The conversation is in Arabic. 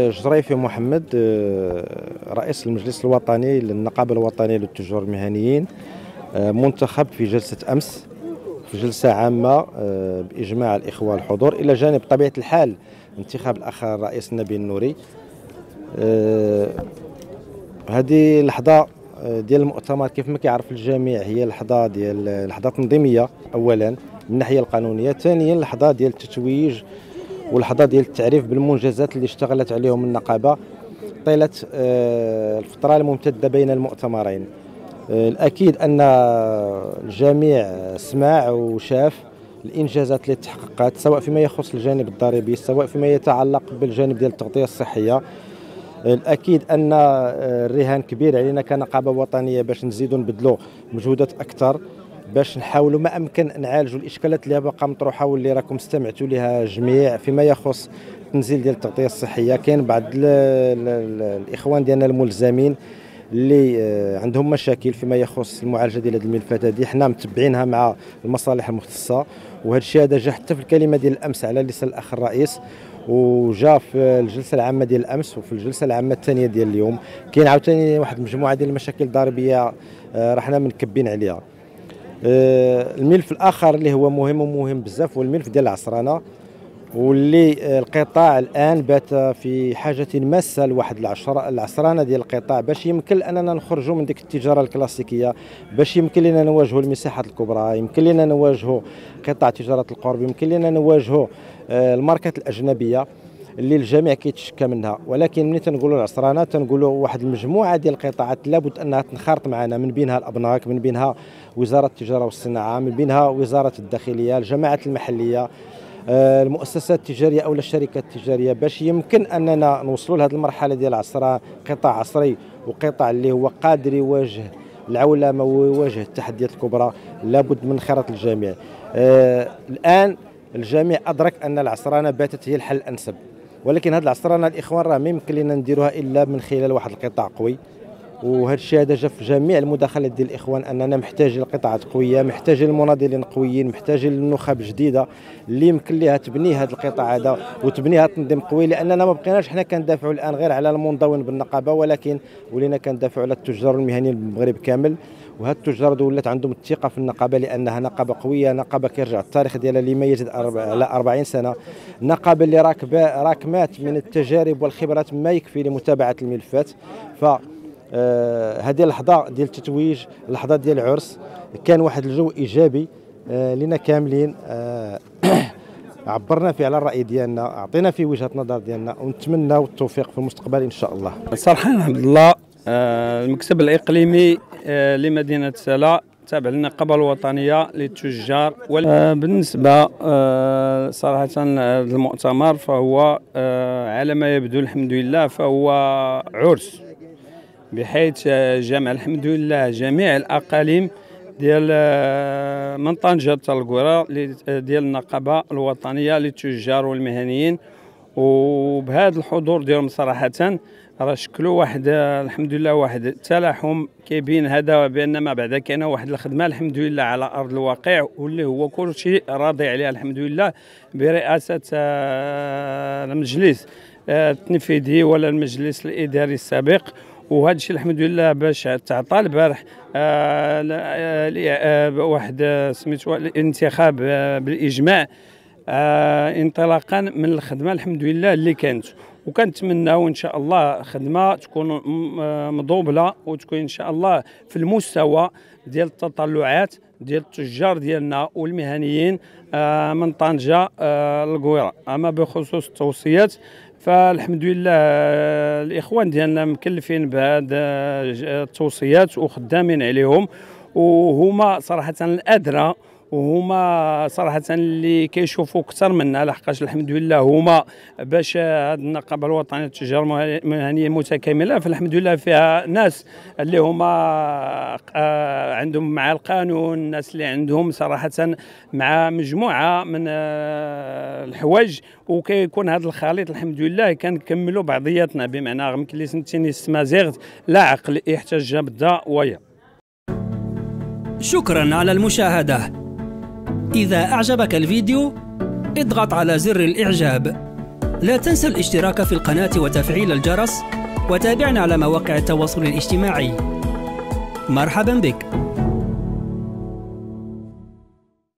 الجريفي محمد رئيس المجلس الوطني للنقابة الوطنية للتجار والمهنيين، منتخب في جلسة أمس في جلسة عامة بإجماع الإخوة الحضور، إلى جانب طبيعة الحال انتخاب الأخ الرئيس نبيل النوري. هذه لحظة ديال المؤتمر كيف ما كيعرف الجميع، هي لحظة ديال لحظة تنظيمية أولا من الناحية القانونية، ثانيا لحظة ديال التتويج واللحظة ديال التعريف بالمنجزات اللي اشتغلت عليهم النقابة طيلة الفترة الممتدة بين المؤتمرين. الأكيد أن الجميع سمع وشاف الإنجازات اللي تحققت، سواء فيما يخص الجانب الضريبي، سواء فيما يتعلق بالجانب ديال التغطية الصحية. الأكيد أن الرهان كبير علينا كنقابة وطنية باش نزيدوا نبذلوا مجهودات أكثر، باش نحاولوا ما أمكن نعالجوا الإشكالات اللي باقا مطروحة واللي راكم استمعتوا لها جميع. فيما يخص التنزيل ديال التغطية الصحية، كاين بعض الإخوان ديالنا الملزمين اللي عندهم مشاكل فيما يخص المعالجه ديال هذه الملفات، هذه حنا متبعينها مع المصالح المختصه، وهذا الشيء هذا جا حتى في الكلمه ديال الامس على لسان الاخ الرئيس، وجا في الجلسه العامه ديال الامس وفي الجلسه العامه الثانيه ديال اليوم. كاين عاوتاني واحد المجموعه ديال المشاكل الضريبيه راه حنا منكبين عليها. الملف الاخر اللي هو مهم بزاف هو الملف ديال العصرنه، واللي القطاع الان بات في حاجه ماسه لواحد العصرنه ديال القطاع باش يمكن اننا نخرجوا من ديك التجاره الكلاسيكيه، باش يمكن لنا نواجهوا المساحات الكبرى، يمكن لنا نواجهوا قطاع تجاره القرب، يمكن لنا نواجهوا الماركات الاجنبيه اللي الجميع كيتشكى منها. ولكن ملي تنقولوا العصرنه تنقولوا واحد المجموعه ديال القطاعات لابد انها تنخرط معنا، من بينها الابناك، من بينها وزاره التجاره والصناعه، من بينها وزاره الداخليه، الجماعات المحليه، المؤسسات التجاريه او الشركات التجاريه، باش يمكن اننا نوصلوا لهذه المرحله ديال العصر، قطاع عصري وقطاع اللي هو قادر يواجه العولمه ويواجه التحديات الكبرى. لابد من خيرات الجميع. الان الجميع ادرك ان العصرنه باتت هي الحل الانسب، ولكن هذه العصرنه الاخوان راه ما يمكن لنا نديروها الا من خلال واحد القطاع قوي، وهذا الشيء هذا جا في جميع المداخلات ديال الاخوان، اننا محتاجين لقطاعات قويه، محتاجين لمناضلين قويين، محتاجين للنخب جديده اللي يمكن لها تبني هذا القطاع هذا وتبني هذا التنظيم قوي. لاننا ما بقيناش حنا كندافعوا الان غير على المنضوين بالنقابه، ولكن ولينا كندافعوا على التجار والمهنيين بالمغرب كامل. وهاد التجار ولات عندهم الثقه في النقابه، لانها نقابه قويه، نقابه كيرجع التاريخ ديالها لما يزيد على 40 سنه، نقابه اللي راكمات من التجارب والخبرات ما يكفي لمتابعه الملفات. ف هذه اللحظه ديال التتويج، اللحظه ديال العرس، كان واحد الجو ايجابي لنا كاملين، عبرنا فيه على الراي ديالنا، عطينا فيه وجهه النظر ديالنا، ونتمناو التوفيق في المستقبل ان شاء الله. سرحان عبد الله المكتب الاقليمي لمدينه سلا تابع للنقابه الوطنيه للتجار. بالنسبه صراحه المؤتمر فهو على ما يبدو الحمد لله فهو عرس، بحيث جمع الحمد لله جميع الأقاليم ديال من طنجة حتى القرى ديال النقابة الوطنية للتجار والمهنيين، وبهذا الحضور ديالهم صراحة راه شكلوا واحد الحمد لله واحد التلاحم كيبين هذا بأن ما بعد كاين واحد الخدمة الحمد لله على أرض الواقع، واللي هو كل شيء راضي عليها الحمد لله برئاسة المجلس التنفيذي ولا المجلس الإداري السابق. وهذا الشيء الحمد لله باش تعطى البارح واحد سميتو الانتخاب بالاجماع انطلاقا من الخدمه الحمد لله اللي كانت، وكنتمناو ان شاء الله خدمه تكون مضوبله وتكون ان شاء الله في المستوى ديال التطلعات ديال التجار ديالنا والمهنيين من طنجه للقويره. اما بخصوص التوصيات فالحمد لله الاخوان ديالنا مكلفين بهاد التوصيات وخدامين عليهم، وهما صراحه الادرى وهما صراحه اللي كيشوفوا اكثر منا، لحقاش الحمد لله هما باش هاد النقابه الوطنيه للتجار والمهنيين متكامله. فالحمد لله فيها ناس اللي هما عندهم مع القانون، الناس اللي عندهم صراحه مع مجموعه من الحوايج، وكيكون هذا الخليط الحمد لله كنكملوا بعضياتنا، بمعنى يمكن لي سنتيني السمازيغت لا عقل يحتاج بدا ويا. شكرا على المشاهدة. إذا أعجبك الفيديو اضغط على زر الإعجاب. لا تنسى الاشتراك في القناة وتفعيل الجرس، وتابعنا على مواقع التواصل الاجتماعي. مرحبا بك.